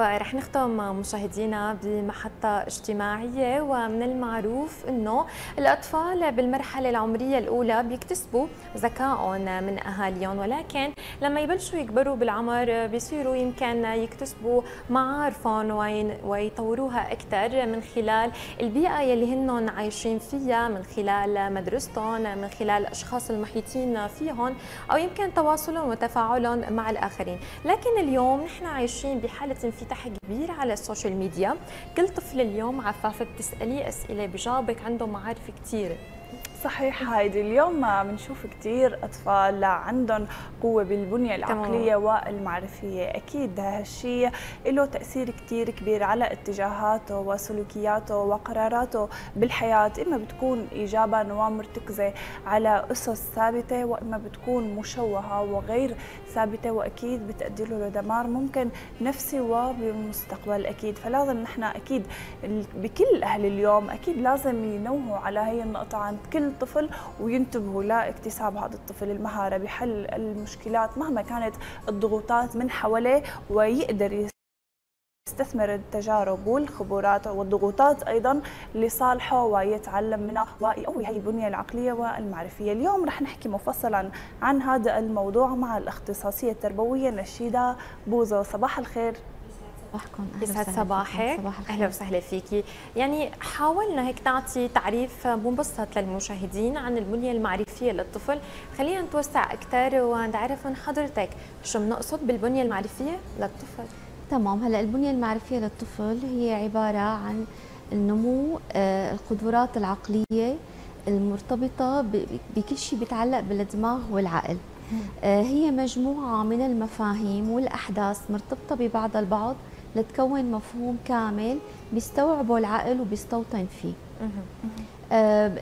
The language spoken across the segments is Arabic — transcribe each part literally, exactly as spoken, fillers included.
ورح نختم مشاهدينا بمحطة اجتماعية. ومن المعروف انه الاطفال بالمرحلة العمرية الاولى بيكتسبوا ذكائهم من اهاليهم، ولكن لما يبلشوا يكبروا بالعمر بيصيروا يمكن يكتسبوا معارفهم ويطوروها اكثر من خلال البيئة يلي هنن عايشين فيها، من خلال مدرستهم، من خلال الاشخاص المحيطين فيهم، او يمكن تواصلهم وتفاعلهم مع الاخرين. لكن اليوم نحن عايشين بحالة انفتاح كبير على السوشيال ميديا، كل طفل اليوم عفافة بتسأليه أسئلة بجاوبك، عنده معارف كثيرة. صحيح هايدي، اليوم بنشوف كثير أطفال عندهم قوة بالبنية العقلية والمعرفية، أكيد هالشيء له تأثير كثير كبير على اتجاهاته وسلوكياته وقراراته بالحياة، إما بتكون إيجابا ومرتكزة على أسس ثابتة، وإما بتكون مشوهة وغير ثابتة، وأكيد بتأدي له لدمار ممكن نفسي وبالمستقبل أكيد. فلازم نحن أكيد بكل أهل اليوم أكيد لازم ينوهوا على هي النقطة عند كل طفل وينتبهوا لاكتساب هذا الطفل المهارة بحل المشكلات مهما كانت الضغوطات من حواليه، ويقدر يستثمر التجارب والخبرات والضغوطات أيضا لصالحه ويتعلم منها ويقوي هي البنية العقلية والمعرفية. اليوم رح نحكي مفصلا عن هذا الموضوع مع الاختصاصية التربوية نشيدة بوزو. صباح الخير. يسعد صباحك، اهلا وسهلا فيكي. يعني حاولنا هيك نعطي تعريف مبسط للمشاهدين عن البنيه المعرفيه للطفل، خلينا نتوسع اكثر ونعرف من حضرتك شو بنقصد بالبنيه المعرفيه للطفل. تمام، هلا البنيه المعرفيه للطفل هي عباره عن النمو القدرات العقليه المرتبطه بكل شيء بيتعلق بالدماغ والعقل. هي مجموعه من المفاهيم والاحداث مرتبطه ببعضها البعض لتكون مفهوم كامل بيستوعبه العقل وبيستوطن فيه.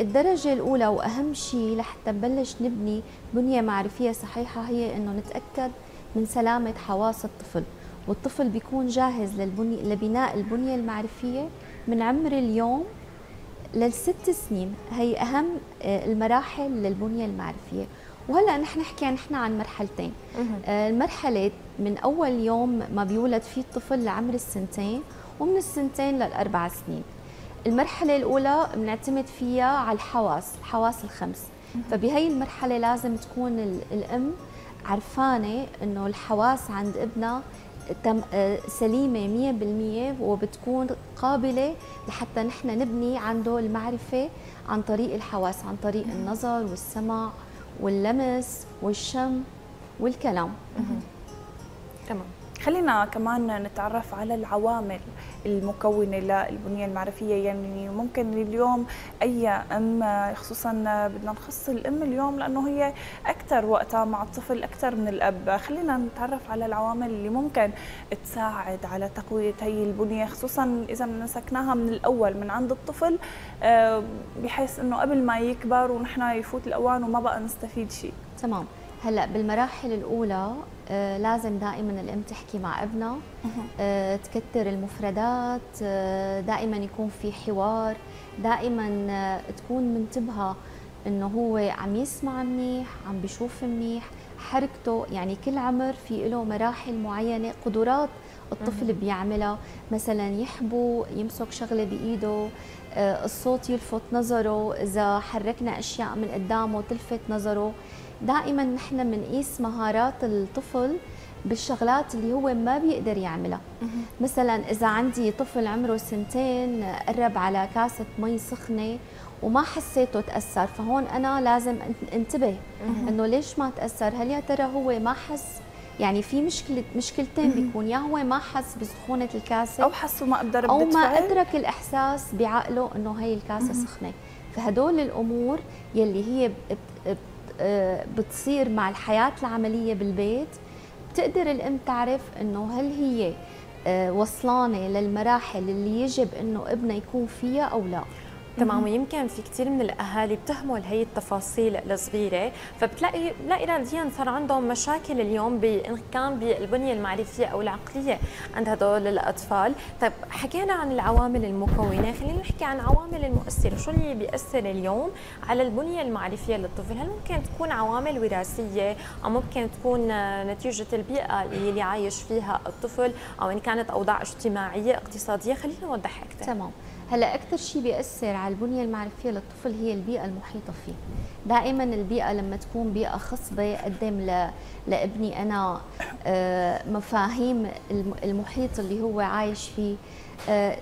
الدرجة الأولى وأهم شيء لحتى نبلش نبني بنية معرفية صحيحة هي إنه نتأكد من سلامة حواس الطفل، والطفل بيكون جاهز للبني لبناء البنية المعرفية من عمر اليوم للست سنين، هي أهم المراحل للبنية المعرفية. وهلا نحن نحكي نحن عن مرحلتين، المرحلة من أول يوم ما بيولد فيه الطفل لعمر السنتين، ومن السنتين للأربع سنين. المرحلة الأولى بنعتمد فيها على الحواس، الحواس الخمس، فبهي المرحلة لازم تكون الأم عرفانة إنه الحواس عند ابنها سليمة مية بالمية وبتكون قابلة لحتى نحن نبني عنده المعرفة عن طريق الحواس، عن طريق النظر والسمع واللمس والشم والكلام. تمام. خلينا كمان نتعرف على العوامل المكونة للبنية المعرفية. يعني ممكن اليوم أي أم، خصوصاً بدنا نخص الأم اليوم لأنه هي أكثر وقتها مع الطفل أكثر من الأب، خلينا نتعرف على العوامل اللي ممكن تساعد على تقوية هي البنية، خصوصاً إذا مسكناها من الأول من عند الطفل بحيث أنه قبل ما يكبر ونحن يفوت الأوان وما بقى نستفيد شيء. تمام. هلأ بالمراحل الأولى آه لازم دائما الأم تحكي مع ابنها، آه تكتر المفردات، آه دائما يكون في حوار، دائما آه تكون منتبهة إنه هو عم يسمع منيح، عم بيشوف منيح، حركته. يعني كل عمر في له مراحل معينة، قدرات الطفل بيعملها، مثلا يحبو يمسك شغلة بإيده، آه الصوت يلفت نظره، إذا حركنا أشياء من قدامه تلفت نظره. دائما نحن بنقيس مهارات الطفل بالشغلات اللي هو ما بيقدر يعملها. مثلا اذا عندي طفل عمره سنتين قرب على كاسه مي سخنه وما حسيته تاثر، فهون انا لازم انتبه انه ليش ما تاثر، هل يا ترى هو ما حس؟ يعني في مشكله، مشكلتين بيكون، يا هو ما حس بسخونه الكاسه، او حس وما قدر او ما ادرك الاحساس بعقله انه هي الكاسه سخنه. فهدول الامور يلي هي بتصير مع الحياة العملية بالبيت بتقدر الأم تعرف إنه هل هي وصلانة للمراحل اللي يجب إنه ابنها يكون فيها أو لا. تمام. ويمكن في كثير من الاهالي بتهمل هي التفاصيل الصغيره، فبتلاقي لا اراديا صار عندهم مشاكل اليوم بان كان بالبنيه المعرفيه او العقليه عند هدول الاطفال. طيب حكينا عن العوامل المكونه، خلينا نحكي عن عوامل المؤثره، شو اللي بيأثر اليوم على البنيه المعرفيه للطفل؟ هل ممكن تكون عوامل وراثيه او ممكن تكون نتيجه البيئه اللي عايش فيها الطفل، او ان كانت اوضاع اجتماعيه اقتصاديه؟ خلينا نوضح اكثر. تمام. هلا اكثر شيء بيأثر على البنيه المعرفيه للطفل هي البيئه المحيطه فيه. دائما البيئه لما تكون بيئه خصبه اقدم ل... لابني انا مفاهيم المحيط اللي هو عايش فيه.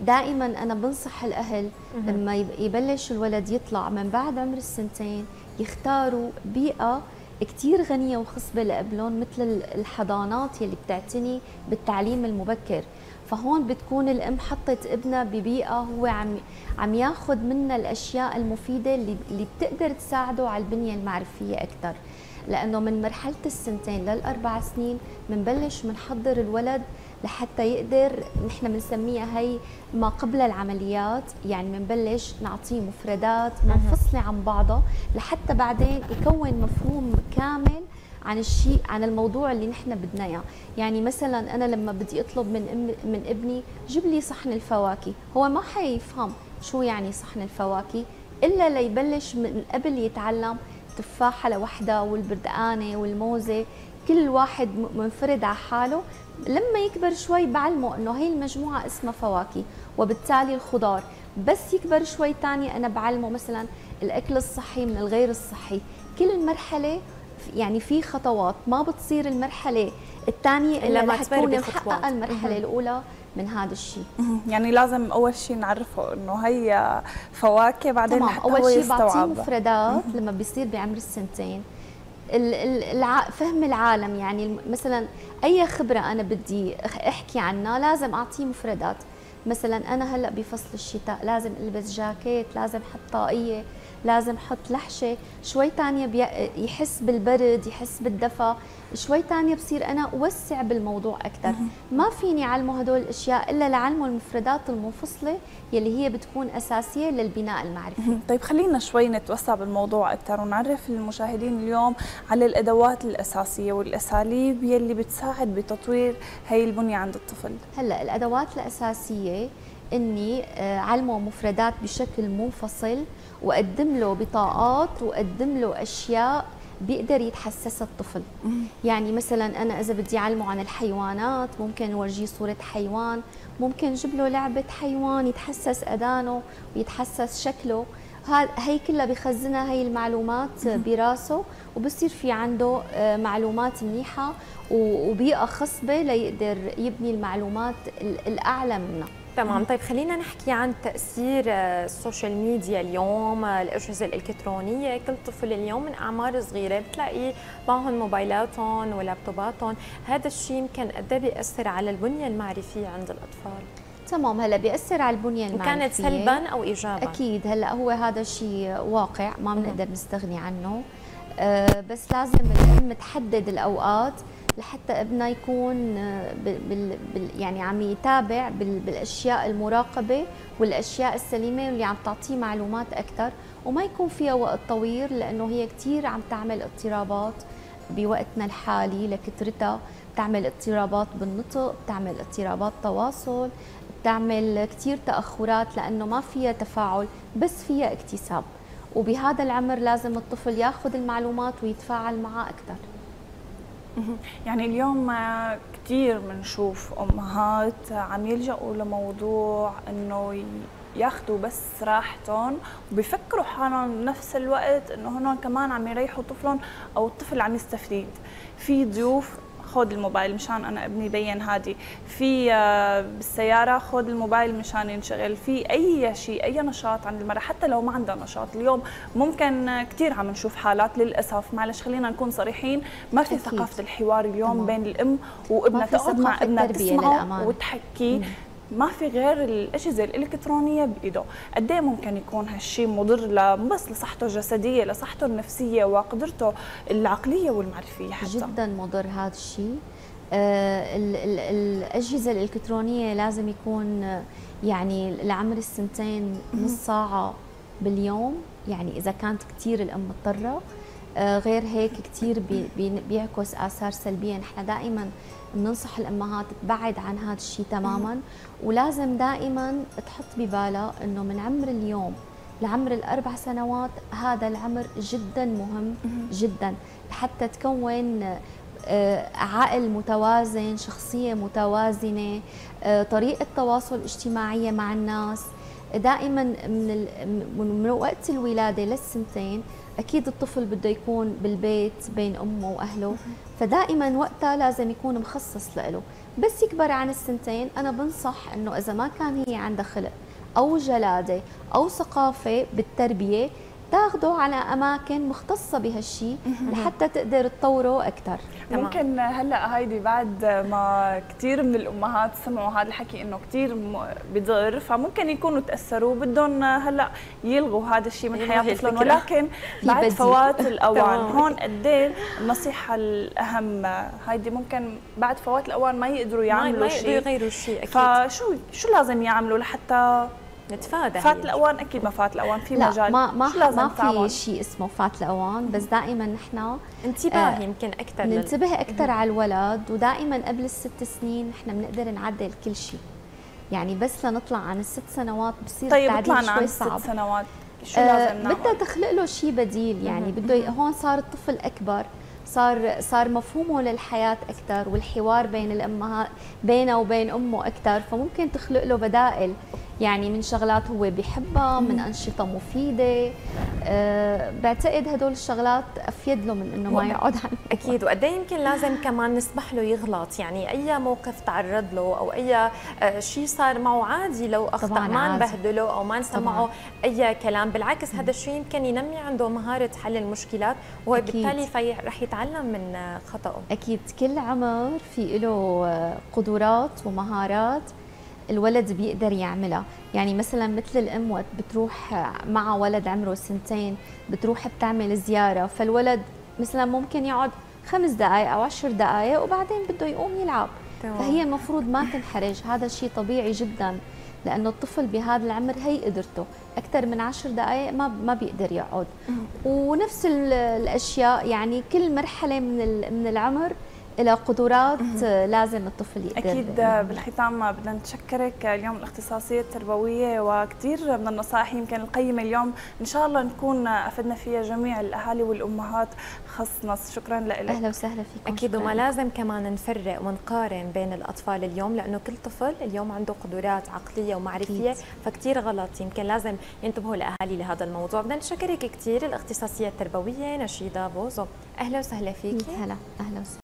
دائما انا بنصح الاهل لما يبلش الولد يطلع من بعد عمر السنتين يختاروا بيئه كثير غنيه وخصبه لابلون، مثل الحضانات يلي بتعتني بالتعليم المبكر. فهون بتكون الام حطت ابنها ببيئه هو عم عم ياخذ منها الاشياء المفيده اللي اللي بتقدر تساعده على البنيه المعرفيه اكثر، لانه من مرحله السنتين للاربع سنين بنبلش بنحضر الولد لحتى يقدر، نحن بنسميها هي ما قبل العمليات، يعني بنبلش نعطيه مفردات منفصله عن بعضها لحتى بعدين يكون مفهوم كامل عن الشيء، عن الموضوع اللي نحن بدنا اياه. يعني مثلا انا لما بدي اطلب من من ابني جيب لي صحن الفواكه، هو ما حيفهم شو يعني صحن الفواكه الا ليبلش من قبل يتعلم التفاحه لوحدها والبردقانه والموزه، كل واحد منفرد على حاله. لما يكبر شوي بعلمه انه هي المجموعه اسمها فواكه وبالتالي الخضار، بس يكبر شوي ثاني انا بعلمه مثلا الاكل الصحي من الغير الصحي. كل مرحله يعني في خطوات، ما بتصير المرحله الثانيه الا لما تكون محققه المرحله الاولى من هذا الشيء. يعني لازم اول شيء نعرفه انه هي فواكه، بعدين اول شيء بعطيه مفردات لما بيصير بعمر السنتين، فهم العالم. يعني مثلا اي خبره انا بدي احكي عنها لازم اعطيه مفردات. مثلا انا هلا بفصل الشتاء لازم البس جاكيت، لازم احط طاقيه، لازم حط لحشه. شوي ثانيه يحس بالبرد، يحس بالدفى، شوي ثانيه بصير انا اوسع بالموضوع اكثر. ما فيني اعلمه هدول الاشياء الا لعلمه المفردات المنفصله يلي هي بتكون اساسيه للبناء المعرفي. طيب خلينا شوي نتوسع بالموضوع اكثر ونعرف المشاهدين اليوم على الادوات الاساسيه والاساليب يلي بتساعد بتطوير هي البنيه عند الطفل. هلا الادوات الاساسيه اني علمه مفردات بشكل منفصل، وقدم له بطاقات، وقدم له اشياء بيقدر يتحسسها الطفل. يعني مثلا انا اذا بدي اعلمه عن الحيوانات ممكن اورجيه صوره حيوان، ممكن اجيب له لعبه حيوان يتحسس اذانه ويتحسس شكله. هي كلها بخزنها هي المعلومات براسه، وبصير في عنده معلومات منيحه وبيئه خصبه ليقدر يبني المعلومات الاعلى منها. تمام. طيب خلينا نحكي عن تأثير السوشيال ميديا اليوم، الأجهزة الإلكترونية. كل طفل اليوم من أعمار صغيرة بتلاقي معهم موبايلاتهم ولابتوباتهم، هذا الشيء يمكن قد بيأثر على البنية المعرفية عند الأطفال؟ تمام. هلا بيأثر على البنية المعرفية، كانت سلبا أو إيجابا؟ أكيد. هلا هو هذا الشيء واقع ما بنقدر نستغني عنه، أه بس لازم الأم تحدد الأوقات لحتى ابنها يكون بال يعني عم يتابع بالاشياء المراقبه والاشياء السليمه واللي عم تعطيه معلومات اكثر، وما يكون فيها وقت طويل لانه هي كثير عم تعمل اضطرابات بوقتنا الحالي لكثرتها، بتعمل اضطرابات بالنطق، بتعمل اضطرابات تواصل، بتعمل كثير تاخرات لانه ما فيها تفاعل بس فيها اكتساب. وبهذا العمر لازم الطفل ياخذ المعلومات ويتفاعل معها اكثر. يعني اليوم كثير بنشوف امهات عم يلجأوا لموضوع انه ياخذوا بس راحتهم وبيفكروا حالهم بنفس الوقت انه هن كمان عم يريحوا طفلهم او الطفل عم يستفيد. في ضيوف خذ الموبايل مشان انا ابني بين هادي، في بالسياره خذ الموبايل مشان ينشغل، في اي شيء اي نشاط عن المرأة حتى لو ما عندها نشاط. اليوم ممكن كثير عم نشوف حالات للاسف، معلش خلينا نكون صريحين، ما في أكيد. ثقافه الحوار اليوم تمام. بين الام وابنها، تقعد مع ابنها تسمعه وتحكي، ما في غير الاجهزه الالكترونيه بايده. قد ايه ممكن يكون هالشيء مضر ل بس لصحته الجسديه، لصحته النفسيه وقدرته العقليه والمعرفيه حتى؟ جدا مضر هذا الشيء. آه ال ال الاجهزه الالكترونيه لازم يكون يعني لعمر السنتين نص ساعه باليوم، يعني إذا كانت كثير الأم مضطرة. غير هيك كثير بيعكس آثار سلبية. نحن دائما بننصح الأمهات تبعد عن هذا الشيء تماما، ولازم دائما تحط ببالها إنه من عمر اليوم لعمر الأربع سنوات هذا العمر جدا مهم جدا لحتى تكون عقل متوازن، شخصية متوازنة، طريقة تواصل اجتماعية مع الناس. دائما من من وقت الولادة للسنتين أكيد الطفل بده يكون بالبيت بين أمه وأهله، فدائما وقتها لازم يكون مخصص له. بس يكبر عن السنتين أنا بنصح أنه إذا ما كان هي عندها خلق أو جلادة أو ثقافة بالتربية تاخده على اماكن مختصه بهالشيء لحتى تقدر تطوره اكثر. ممكن هلا هيدي بعد ما كثير من الامهات سمعوا هذا الحكي انه كثير بضر، فممكن يكونوا تاثروا بدهم هلا يلغوا هذا الشيء من حياه طفلهم، ولكن بعد فوات الاوان هون قد ايه النصيحه الاهم هيدي. ممكن بعد فوات الاوان ما يقدروا يعملوا شيء، ما يقدروا يغيروا شيء اكيد. فشو شو لازم يعملوا لحتى نتفادى فات الاوان؟ اكيد ما فات الاوان في لا مجال، ما ما ما في شيء اسمه فات الاوان، بس دائما نحن انتباه يمكن اكثر ننتبه اكثر على الولد. ودائما قبل الست سنين نحن بنقدر نعدل كل شيء، يعني بس لنطلع عن الست سنوات بصير طيب التعديل شوي صعب. طيب الست سنوات شو لازم نعمل؟ بدها تخلق له شيء بديل، يعني بده هون صار الطفل اكبر، صار صار مفهومه للحياه اكثر، والحوار بين الامهات بينه وبين امه اكثر، فممكن تخلق له بدائل يعني من شغلات هو بيحبها، من أنشطة مفيدة. أه بعتقد هدول الشغلات أفيد له من إنه ما يقعد عنه. أكيد. وقد ايه يمكن لازم كمان نسمح له يغلط، يعني أي موقف تعرض له أو أي شيء صار معه عادي لو أخطأ، ما نبهدله أو ما نسمعه أي كلام، بالعكس هذا الشيء يمكن ينمي عنده مهارة حل المشكلات، وبالتالي في رح يتعلم من خطأه. أكيد كل عمر في له قدرات ومهارات الولد بيقدر يعملها، يعني مثلا مثل الام وقت بتروح مع ولد عمره سنتين بتروح بتعمل زياره، فالولد مثلا ممكن يقعد خمس دقائق او عشر دقائق وبعدين بده يقوم يلعب، فهي المفروض ما تنحرج، هذا الشيء طبيعي جدا لانه الطفل بهذا العمر هي قدرته، اكثر من عشر دقائق ما ما بيقدر يقعد. ونفس الاشياء يعني كل مرحله من من العمر إلى قدرات لازم الطفل يقدر. أكيد. بالختام بدنا نتشكرك اليوم الاختصاصية التربوية، وكثير من النصائح يمكن القيمة اليوم إن شاء الله نكون أفدنا فيها جميع الأهالي والأمهات خاص نص. شكرا لك. أهلا وسهلا فيكم. أكيد. وما لازم كمان نفرق ونقارن بين الأطفال اليوم، لأنه كل طفل اليوم عنده قدرات عقلية ومعرفية، فكثير غلط يمكن لازم ينتبهوا الأهالي لهذا الموضوع. بدنا نشكرك كثير الاختصاصية التربوية نشيدة بوزو. أهلا وسهلا فيك. هلا. أهلا وسهلا.